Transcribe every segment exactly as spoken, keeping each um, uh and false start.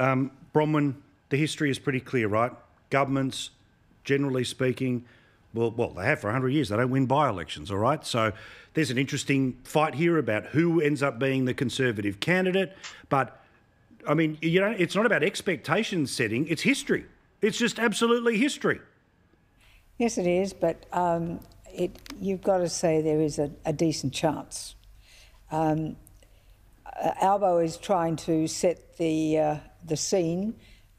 Um, Bronwyn, the history is pretty clear, right? Governments, generally speaking, well, well, they have for one hundred years. They don't win by-elections, all right? So there's an interesting fight here about who ends up being the Conservative candidate. But, I mean, you know, it's not about expectation setting. It's history. It's just absolutely history. Yes, it is. But um, it, you've got to say there is a, a decent chance. Um, Albo is trying to set the uh, the scene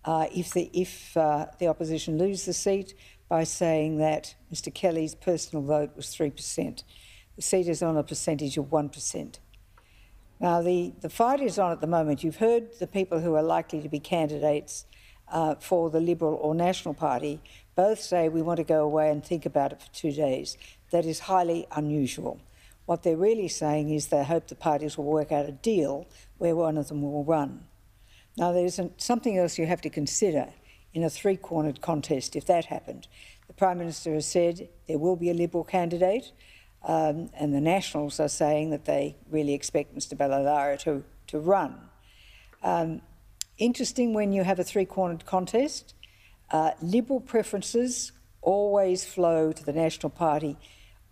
uh, if the if uh, the opposition lose the seat by saying that Mister Kelly's personal vote was three percent. The seat is on a percentage of one percent. Now the the fight is on at the moment. You've heard the people who are likely to be candidates uh, for the Liberal or National Party both say we want to go away and think about it for two days. That is highly unusual. What they're really saying is they hope the parties will work out a deal where one of them will run. Now, there's something else you have to consider in a three-cornered contest if that happened. The Prime Minister has said there will be a Liberal candidate, um, and the Nationals are saying that they really expect Mister Barilaro to, to run. Um, interesting when you have a three-cornered contest. Uh, liberal preferences always flow to the National Party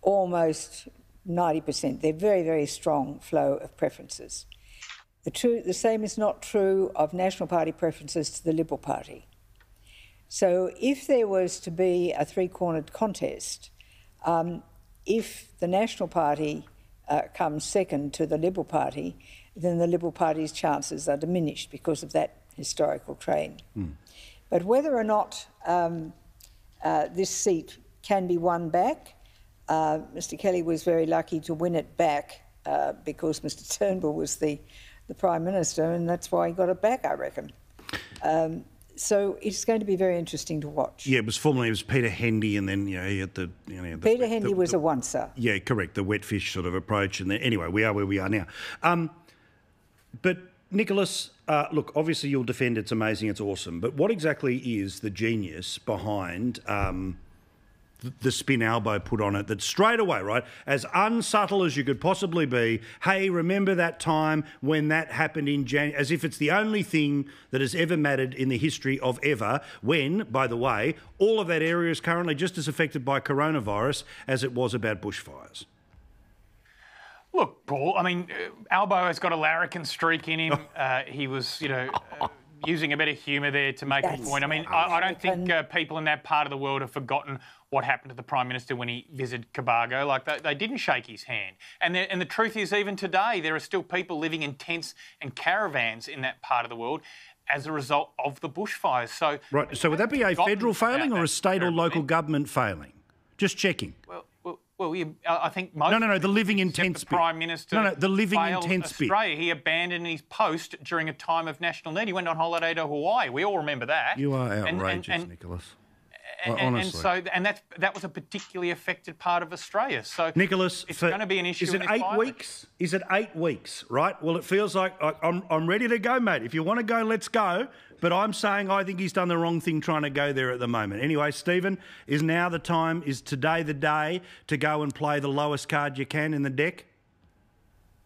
almost ninety percent. They're very, very strong flow of preferences. The, true, the same is not true of National Party preferences to the Liberal Party. So if there was to be a three-cornered contest, um, if the National Party uh, comes second to the Liberal Party, then the Liberal Party's chances are diminished because of that historical train. Mm. But whether or not um, uh, this seat can be won back, Uh, Mister Kelly was very lucky to win it back uh, because Mister Turnbull was the, the Prime Minister, and that's why he got it back, I reckon. Um, so it's going to be very interesting to watch. Yeah, it was formerly it was Peter Hendy, and then you know he had the you know the, Peter Hendy the, was the, a once-er. Yeah, correct. The wet fish sort of approach, and then anyway, we are where we are now. Um, but Nicholas, uh, look, obviously you'll defend it's amazing, it's awesome, but what exactly is the genius behind? Um, the spin Albo put on it that straight away, right, as unsubtle as you could possibly be, hey, remember that time when that happened in January, as if it's the only thing that has ever mattered in the history of ever, when, by the way, all of that area is currently just as affected by coronavirus as it was about bushfires. Look, Paul, I mean, Albo has got a larrikin streak in him. uh, he was, you know... Uh, using a bit of humour there to make That's a point. I mean, I, I don't think uh, people in that part of the world have forgotten what happened to the Prime Minister when he visited Cobargo. Like, they, they didn't shake his hand. And the, and the truth is, even today, there are still people living in tents and caravans in that part of the world as a result of the bushfires. So, right. So would that be a federal failing or a state or local government failing? Just checking. Well, Well, he, I think most... No, no, no, the living in tents bit. Prime Minister no, no, the living in tents bit. He abandoned his post during a time of national need. He went on holiday to Hawaii. We all remember that. You are outrageous, and, and, and, Nicholas. And, well, honestly. And, so, and that's, that was a particularly affected part of Australia. So, Nicholas... It's going to be an issue Is it eight violence. weeks? Is it eight weeks, right? Well, it feels like I, I'm, I'm ready to go, mate. If you want to go, let's go. But I'm saying I think he's done the wrong thing trying to go there at the moment. Anyway, Stephen, is now the time, is today the day to go and play the lowest card you can in the deck?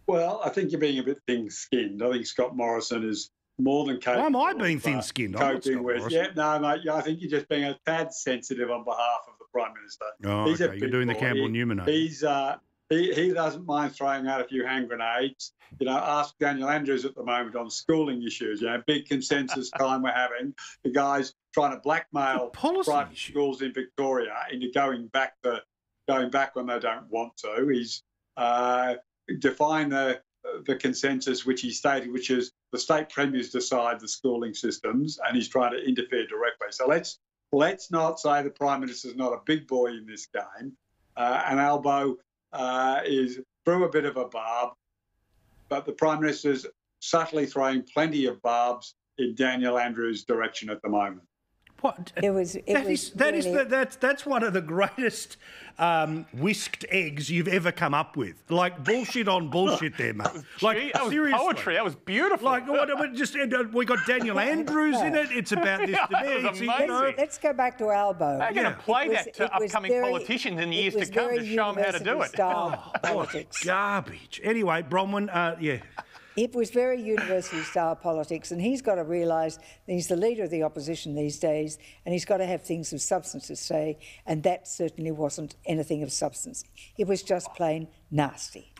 Well, I think you're being a bit thin-skinned. I think Scott Morrison is more than capable. Why am I being thin-skinned? With, yeah, no, mate, I think you're just being a tad sensitive on behalf of the Prime Minister. Oh, he's okay. You're doing boy. the Campbell Newman. He, he's, uh, he, he doesn't mind throwing out a few hand grenades. You know, ask Daniel Andrews at the moment on schooling issues. You know, big consensus time we're having. The guy's trying to blackmail private issue. schools in Victoria into going back the going back when they don't want to. He's uh, defined the the consensus which he stated, which is the state premiers decide the schooling systems, and he's trying to interfere directly. So let's let's not say the Prime Minister's not a big boy in this game. Uh, and Albo uh, is through a bit of a barb. But the Prime Minister's subtly throwing plenty of barbs in Daniel Andrews' direction at the moment. What? It was, it that was is, that really... is the, that's, that's one of the greatest um, whisked eggs you've ever come up with. Like, bullshit on bullshit there, mate. Like, Gee, that seriously. was poetry. That was beautiful. Like, just, we got Daniel Andrews in it. It's about this yeah, debate. That was amazing. You know. Let's go back to Albo. They're going to play was, that to upcoming very, politicians in the years to come to show them how to do it. Style oh, politics. Garbage. Anyway, Bronwyn, uh, yeah. It was very university-style politics, and he's got to realise that he's the leader of the opposition these days, and he's got to have things of substance to say, and that certainly wasn't anything of substance. It was just plain nasty.